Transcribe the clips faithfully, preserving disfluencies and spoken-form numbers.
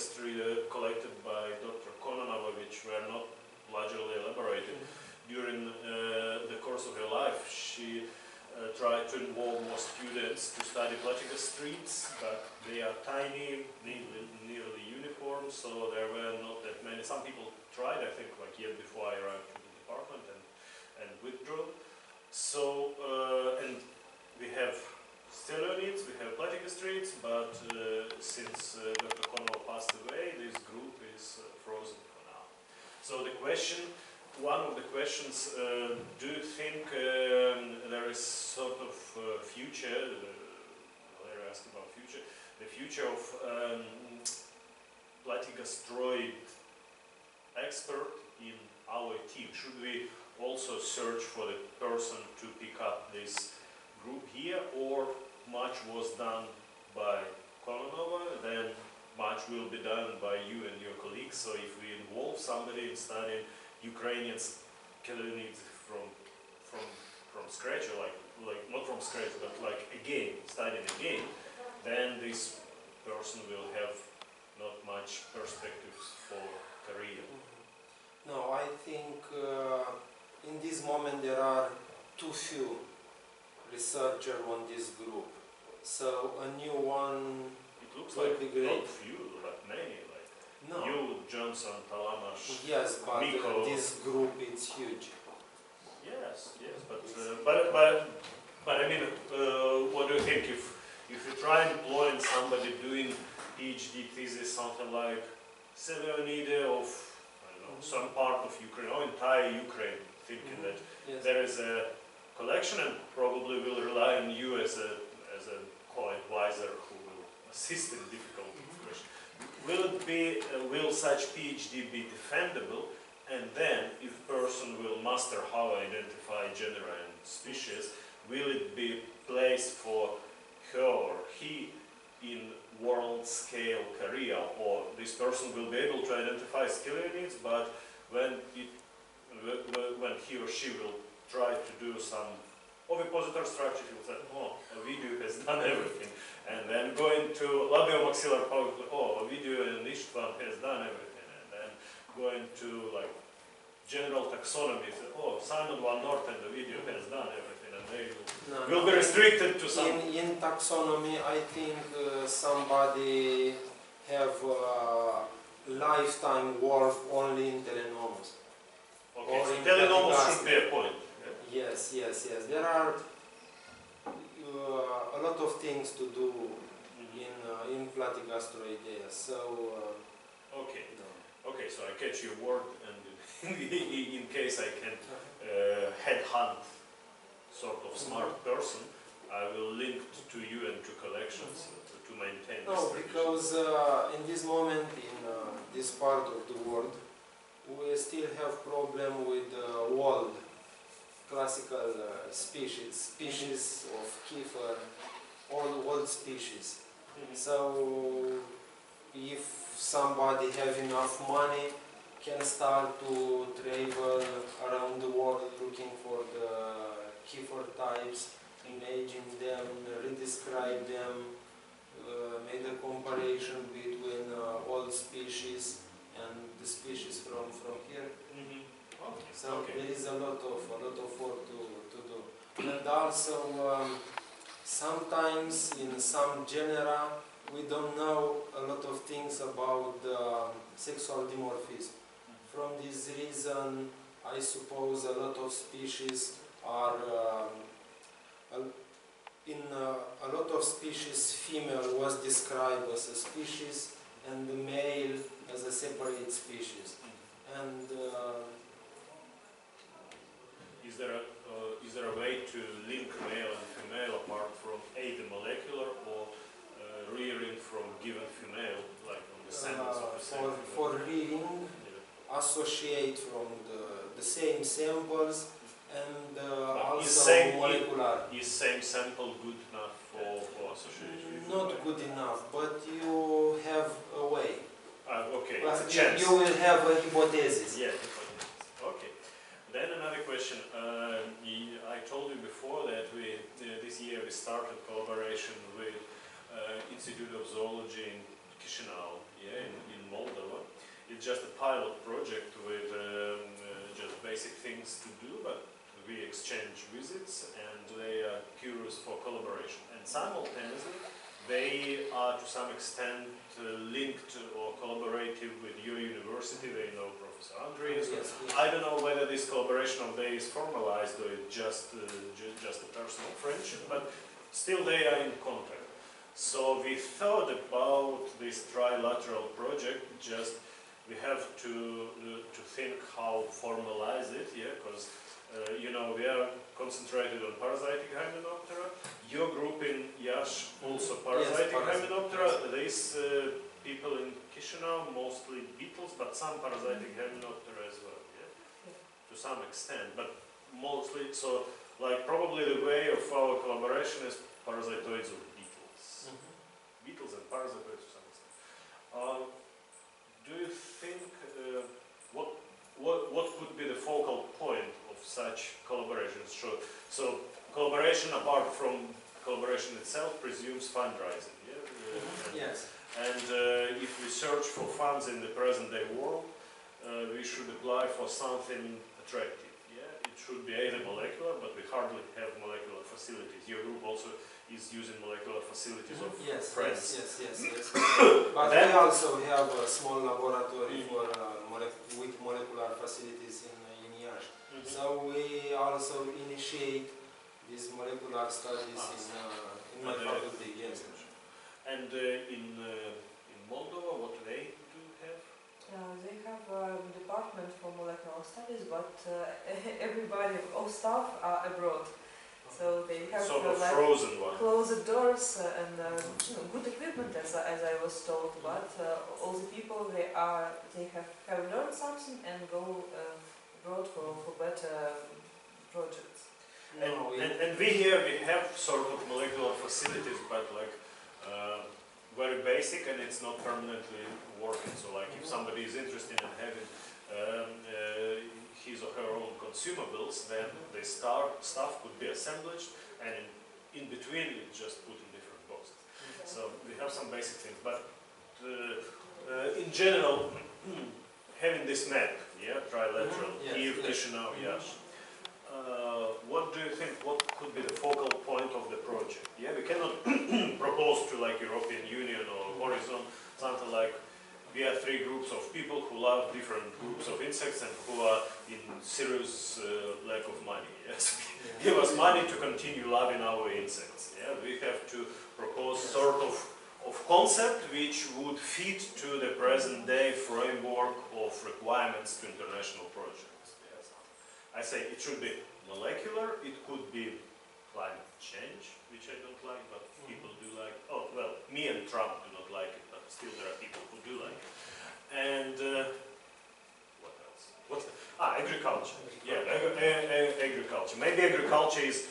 history uh, collected by Doctor Kononava, which were not largely elaborated. Mm-hmm. During uh, the course of her life, she uh, tried to involve more students to study Platygastroides, but they are tiny, nearly, nearly uniform, so there were not that many. Some people tried, I think, like a year before I arrived to the department and, and withdrew. So, uh, and we have Stellionids, we have Platygastroides, but uh, since uh, Doctor Kononava passed away, this group is uh, frozen for now. So the question, one of the questions, uh, do you think um, there is sort of uh, future, uh, Valeria asked about future, the future of um, Platygastroid expert in our team? Should we also search for the person to pick up this group here, or much was done by Kononava, then much will be done by you and your colleagues? So if we involve somebody in studying Ukrainian chelonids from from from scratch, or like like not from scratch, but like again studying again, then this person will have not much perspectives for career. No, I think uh, in this moment there are too few researcher on this group, so a new one. It looks like not few, but many. Like no. You, Johnson, Talamash. Yes, but uh, this group is huge. Yes, yes, but uh, but but but I mean, uh, what do you think if if you try employing somebody doing PhD thesis, something like Severonide of I don't know mm-hmm. some part of Ukraine or entire Ukraine, thinking mm-hmm. that yes. there is a collection, and probably will rely on you as a as a co-advisor who will assist in difficult questions. Will it be uh, will such PhD be defendable? And then, if person will master how to identify genera and species, will it be placed for her or he in world scale career? Or this person will be able to identify chelonids, but when it when he or she will try to do some ovipositor structure, he will say, oh, Ovidiu has done everything. And then going to labiomaxillar power, oh, Ovidiu and Ishtvan has done everything. And then going to like general taxonomy, oh, Simon van Noort and Ovidiu has done everything. And they will, no, will no. be restricted to some. In, in taxonomy, I think uh, somebody have a lifetime worth only in telenomes. Okay, so telenomes should be a point. Yes, yes, yes. There are uh, a lot of things to do in uh, in Platygastroidea. So uh, okay, no. okay. So I catch your word, and in case I can uh, headhunt sort of smart person, I will link to you and to collections to maintain. No, this because uh, in this moment, in uh, this part of the world, we still have problem with uh, world. Classical uh, species, species of kefir, all old species. Mm-hmm. So, if somebody have enough money, can start to travel around the world looking for the kefir types, imaging them, redescribe them, uh, made a comparison between uh, old species and the species from from here. Mm-hmm. Okay. So okay. there is a lot of a lot of work to, to do, and also um, sometimes in some genera we don't know a lot of things about uh, sexual dimorphism. Mm-hmm. From this reason, I suppose a lot of species are um, in uh, a lot of species female was described as a species and the male as a separate species, mm-hmm. and. Uh, Is there, a, uh, is there a way to link male and female apart from either molecular or uh, rearing from given female, like on the semblance uh, of the same? For, for rearing, yeah. associate from the, the same samples and uh, also is same, molecular. Is same sample good enough for, for association? Not good enough, but you have a way. Uh, okay, but it's a chance. You will have a hypothesis. Yeah. Then another question. Uh, I told you before that we uh, this year we started collaboration with uh, Institute of Zoology in Chisinau, yeah, in, in it's just a pilot project with um, uh, just basic things to do, but we exchange visits and they are curious for collaboration. And simultaneously, they are to some extent uh, linked or collaborative with your university. They know Professor Andriescu. Yes, yes. I don't know whether this collaboration of they is formalized or it's just, uh, ju just a personal friendship, but still they are in contact. So we thought about this trilateral project, just we have to, uh, to think how formalize it, yeah, because uh, you know, we are concentrated on parasitic hymenoptera, your group in Iași also parasitic yes, hymenoptera, yes. These uh, people in Chisinau mostly beetles, but some parasitic hymenoptera as well, yeah? Yeah. To some extent, but mostly, so like probably the way of our collaboration is parasitoids. Mm-hmm. Beetles and parasites to some extent. Uh, do you think uh, what, what what could be the focal point of such collaborations? Sure. So collaboration, apart from collaboration itself, presumes fundraising. Yeah? Mm-hmm. And, yes. And uh, if we search for funds in the present-day world, uh, we should apply for something attractive. Yeah. It should be either molecular, but we hardly have molecular facilities. Your group also is using molecular facilities mm-hmm. of yes, friends. Yes, yes, yes, yes. But then we also have a small laboratory mm-hmm. for, uh, molec with molecular facilities in, uh, in Iași. Mm-hmm. So we also initiate these molecular studies ah, in, uh, in my faculty, yes. And uh, in, uh, in Moldova, what they do have? Uh, they have a department for molecular studies, but uh, everybody, all staff are abroad. So they have sort of like frozen one. Closed doors and uh, you know, good equipment, as, as I was told. But uh, all the people they are they have, have learned something and go uh, abroad for, for better projects. And, no, we, and, and we here we have sort of molecular facilities, but like uh, very basic, and it's not permanently working. So like if somebody is interested in having um, uh, his or her own consumables, then the stuff could be assembled and in, in between it's just put in different boxes. Okay. So we have some basic things, but uh, uh, in general, having this map, yeah, trilateral, mm-hmm. yes, here, Chisinau, yes. Iași, uh, what do you think, what could be the focal point of the project? Yeah, we cannot propose to like European Union or Horizon, something like we are three groups of people who love different groups of insects and who are in serious uh, lack of money. Yes, give us money to continue loving our insects. Yeah, we have to propose sort of of concept which would fit to the present day framework of requirements to international projects. Yes. I say it should be molecular. It could be climate change, which I don't like, but people do like. Oh well, me and Trump do not like it. Still, there are people who do like it. And uh, what else? What's the, ah, agriculture. Yeah, ag ag ag agriculture. Maybe agriculture is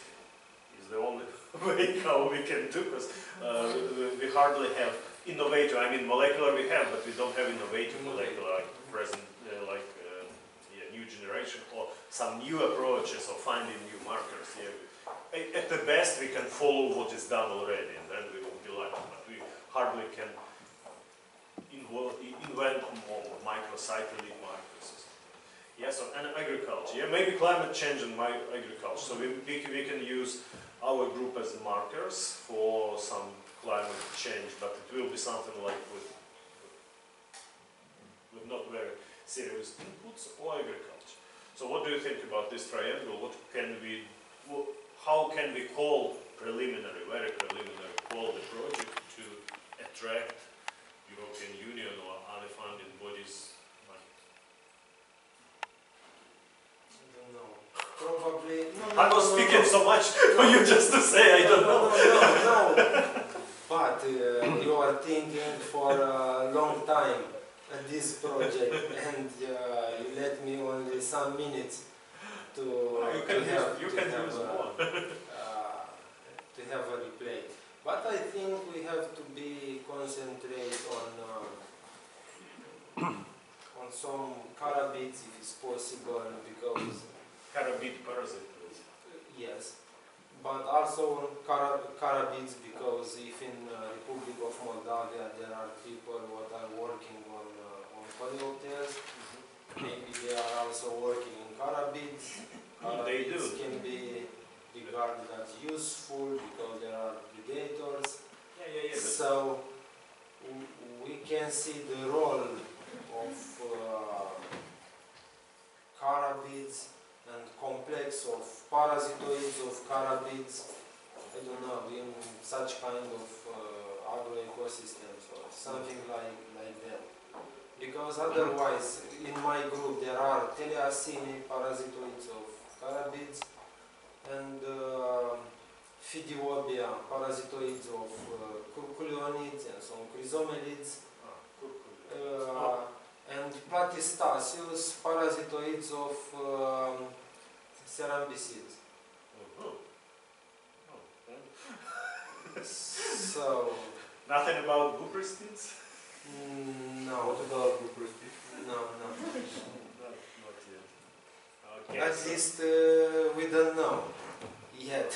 is the only way how we can do, because uh, we, we hardly have innovative. I mean, molecular we have, but we don't have innovative molecular like present, uh, like uh, yeah, new generation or some new approaches or finding new markers. Yeah. At the best, we can follow what is done already, and then we will be like, but we hardly can invent more microcyclic microsystems. Yes, so, and agriculture. Yeah, maybe climate change and my agriculture. So we, we, we can use our group as markers for some climate change, but it will be something like with, with not very serious inputs or agriculture. So what do you think about this triangle? What can we, how can we call preliminary, very preliminary, call the project to attract European Union or other funding bodies money? I don't know. Probably. No, no, I was no, speaking no. so much for you just to say no, I don't no, know. No, no, no. But uh, you are thinking for a long time at this project, and uh, you let me only some minutes to, no, you can to have, use, you to, can have use a, more. uh, to have a replay. But I think we have to be concentrated on uh, on some carabids, if it's possible, because carabid parasites. Yes, but also on cara carabids, because if in uh, Republic of Moldavia there are people what are working on uh, on Hymenoptera, Carabids. They do. Can be regarded as useful because there are predators. Yeah, yeah, yeah. So we can see the role of uh, carabids and complex of parasitoids of carabids. I don't know, in such kind of uh, agroecosystems or something like like that. Because otherwise, in my group there are teleacini, parasitoids of carabids, and uh, phidiobia, parasitoids of uh, curculionids and some chrysomelids, uh, and platystasius, parasitoids of um, cerambicids. So nothing about goopristids? Mm, no. What about goopristids? No, no. not, not yet. Okay. At so least uh, we don't know yet.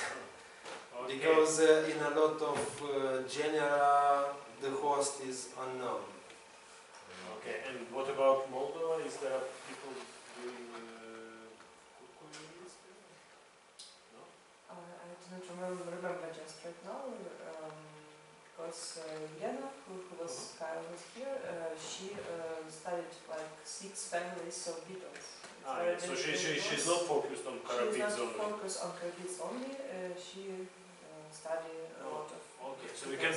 Okay. Because uh, in a lot of uh, genera the host is unknown. Okay, and what about Moldova? Is there people doing curculionids? Uh, no? Uh, I don't remember, remember just right now. Um, Because uh, Lena, who, who was currently here, uh, she uh, studied like six families of beetles. Ah, yeah. So she, she, she's not focused on carabids only? She's not focused on carabids only, uh, she uh, studied a lot of... Okay, so we can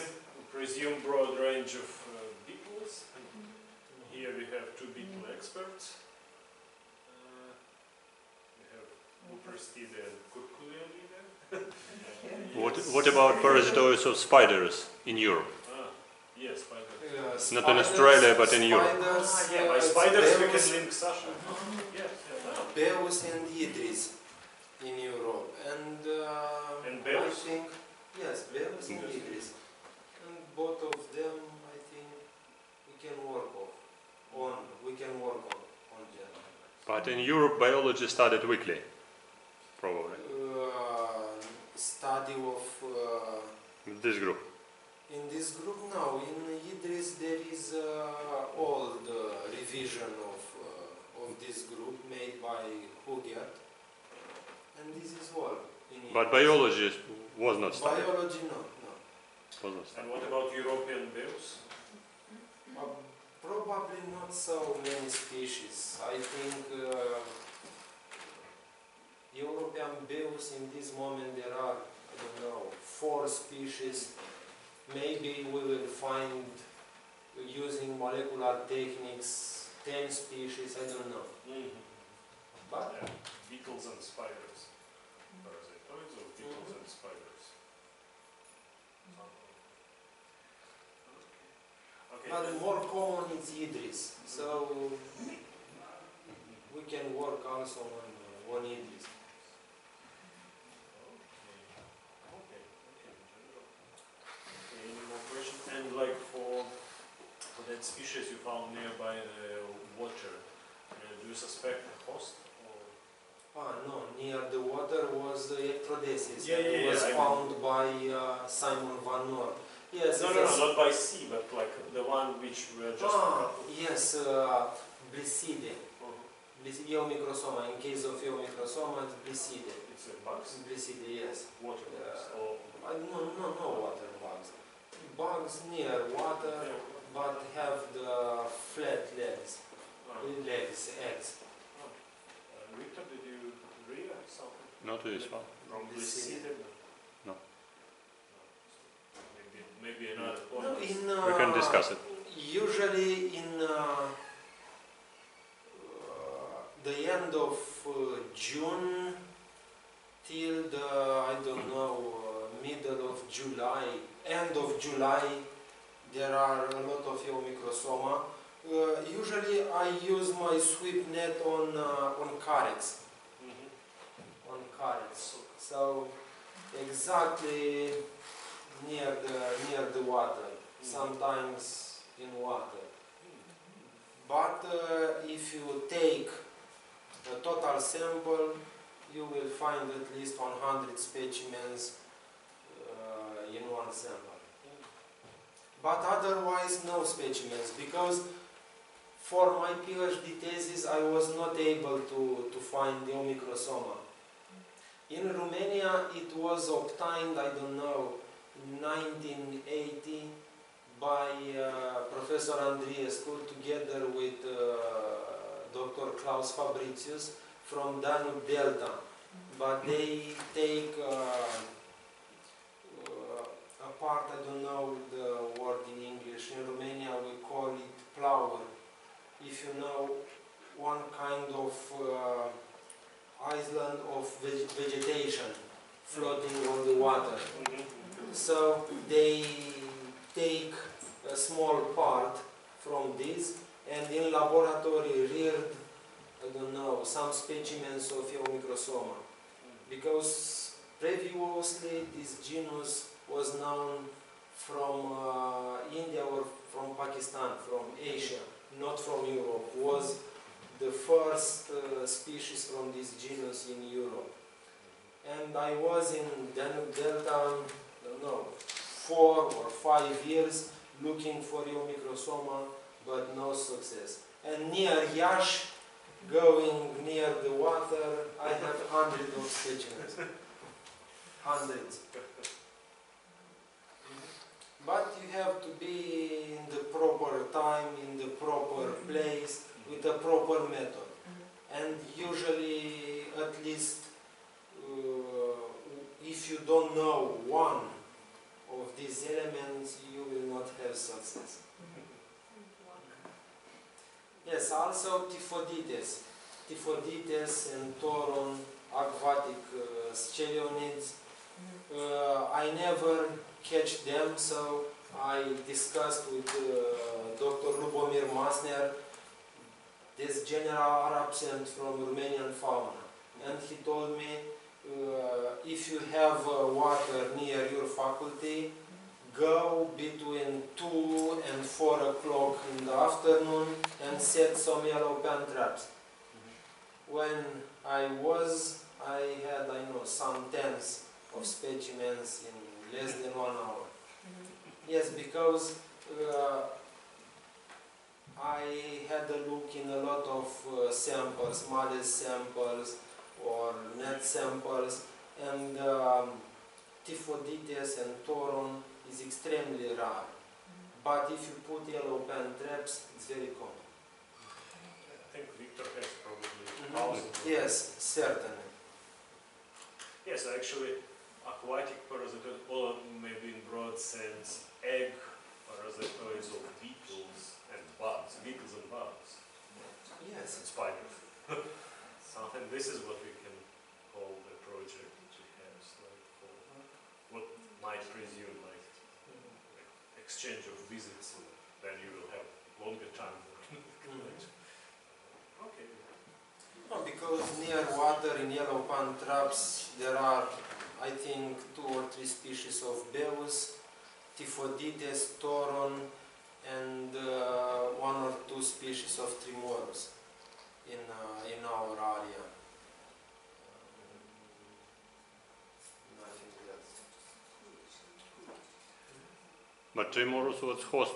presume broad range of uh, beetles. Mm-hmm. Here we have two beetle mm-hmm. experts. Uh, we have Bupristidae and Curculionidae. What, what about parasitoids of spiders in Europe? Ah, yes, spiders. Yeah, spiders. Not in Australia, but in spiders, Europe. Ah, yeah, by uh, spiders Baeus, we can link Sasha. Yeah, yeah. Baeus and Idris in Europe. And, uh, and Baeus? I think, yes, Baeus and Idris. And both of them, I think, we can work on. on we can work on, on them. But in Europe, biology studied weekly, probably. Uh, study of uh, this group. In this group now, in Idris there is uh, old uh, revision of uh, of this group made by Huguet, and this is all. In but biology was not studied. Biology, no, no. Was not studied. And what about European Baeus? Uh, probably not so many species. I think. Uh, European Baeus in this moment there are, I don't know, four species. Maybe we will find, using molecular techniques, ten species, I don't know. Mm-hmm. But yeah. Beetles and spiders. Parasitoids or beetles mm-hmm. and spiders? Okay. But more common is Idris, so we can work also on, on Idris. And like for, for that species you found nearby the water, uh, do you suspect a host? Or? Ah no, near the water was the Ectrodesis yeah, that yeah, was yeah, found I mean. by uh, Simon van Noort. Yes, no, no, no, not by sea, but like the one which we just... Ah, yes, uh, Blissidae, uh-huh. Eumicrosoma, in case of Eumicrosoma, it's Blissidae. It's a bug? Blissidae, yes. Water bugs? Uh, or... uh, no, no, no water bugs. Bugs near water, but have the flat legs, oh. legs, eggs. Oh. Uh, Victor, did you read something? Not this one. From this No. Maybe, maybe another point. No, in, uh, we can discuss it. Usually in uh, uh, the end of uh, June till the, I don't know, uh, middle of July, end of July there are a lot of Eumicrosoma. Uh, usually I use my sweep net on uh, on carex. Mm-hmm. On carex. So exactly near the near the water. Mm-hmm. Sometimes in water. Mm-hmm. But uh, if you take a total sample, you will find at least one hundred specimens in one sample. But otherwise no specimens, because for my PhD thesis, I was not able to, to find the Eumicrosoma. In Romania, it was obtained, I don't know, in nineteen eighty by uh, Professor Andriescu together with uh, Doctor Klaus Fabricius from Danube Delta. But they take uh, uh, apart, I don't know the word in English, in Romania we call it plower. If you know, one kind of uh, island of veg vegetation floating on the water. So they take a small part from this and in laboratory reared, I don't know, some specimens of Eumicrosoma. Because previously this genus was known from uh, India or from Pakistan, from Asia, not from Europe. Was the first uh, species from this genus in Europe. And I was in Danube Delta, I don't know, four or five years looking for Eumicrosoma, but no success. And near Iași, going near the water, I have hundreds of specimens. Hundreds. But you have to be in the proper time, in the proper place, with a proper method. And usually, at least, uh, if you don't know one of these elements, you will not have success. Yes, also Tiphodytes. Tiphodytes and Thoron, aquatic uh, scelionids. Uh, I never catch them, so I discussed with uh, Doctor Lubomir Masner this genera are absent from Romanian fauna. And he told me, uh, if you have uh, water near your faculty, go between two and four o'clock in the afternoon and set some yellow pan traps. When I was, I had, I know, some tens of specimens in less than one hour. Yes, because uh, I had a look in a lot of uh, samples, mud samples or net samples, and um, Tiphodytes and Thoron is extremely rare, but if you put yellow pan traps, it's very common. I think Victor has probably. Mm-hmm. Yes, certainly. Yes, actually, aquatic parasitoid, or maybe in broad sense, egg parasitoids of beetles and bugs, beetles and bugs. Yes, and spiders. Something. This is what we can call the project that we have, like for what might presume like. Exchange of visits, and then you will have longer time for collection. Okay. No, because near water in yellow pan traps there are, I think, two or three species of Baeus, Tiphodytes, Thoron, and uh, one or two species of Trimorus in uh, in our area. But Trimorus was host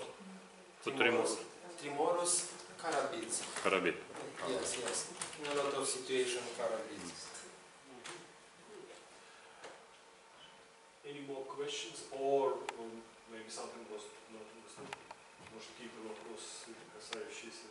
to Trimorus. Trimorus, Carabids. Carabid. Yes, yes. In a lot of situations, Carabids. Mm. Any more questions, or um, maybe something was not understood? Может, какие-то вопросы, касающиеся